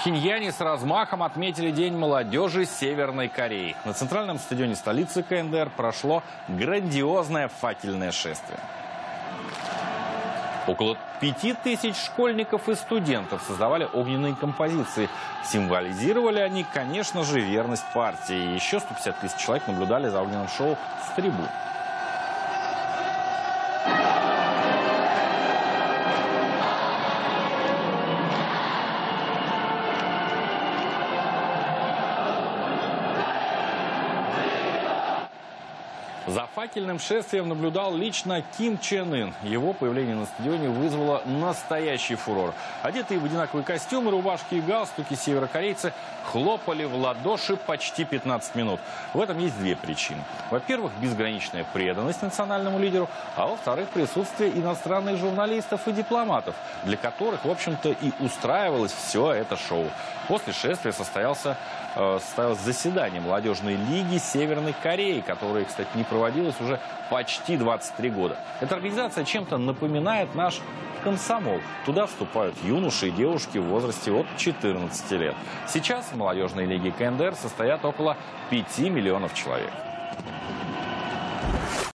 Пхеньяне с размахом отметили День молодежи Северной Кореи. На центральном стадионе столицы КНДР прошло грандиозное факельное шествие. Около 5000 школьников и студентов создавали огненные композиции. Символизировали они, конечно же, верность партии. Еще 150 000 человек наблюдали за огненным шоу с трибун. За факельным шествием наблюдал лично Ким Чен Ын. Его появление на стадионе вызвало настоящий фурор. Одетые в одинаковые костюмы, рубашки и галстуки северокорейцы хлопали в ладоши почти 15 минут. В этом есть две причины. Во-первых, безграничная преданность национальному лидеру, а во-вторых, присутствие иностранных журналистов и дипломатов, для которых, в общем-то, и устраивалось все это шоу. После шествия состоялось заседание молодежной лиги Северной Кореи, которая, кстати, не проводилась уже почти 23 года. Эта организация чем-то напоминает наш комсомол. Туда вступают юноши и девушки в возрасте от 14 лет. Сейчас в молодежной лиге КНДР состоят около 5 миллионов человек.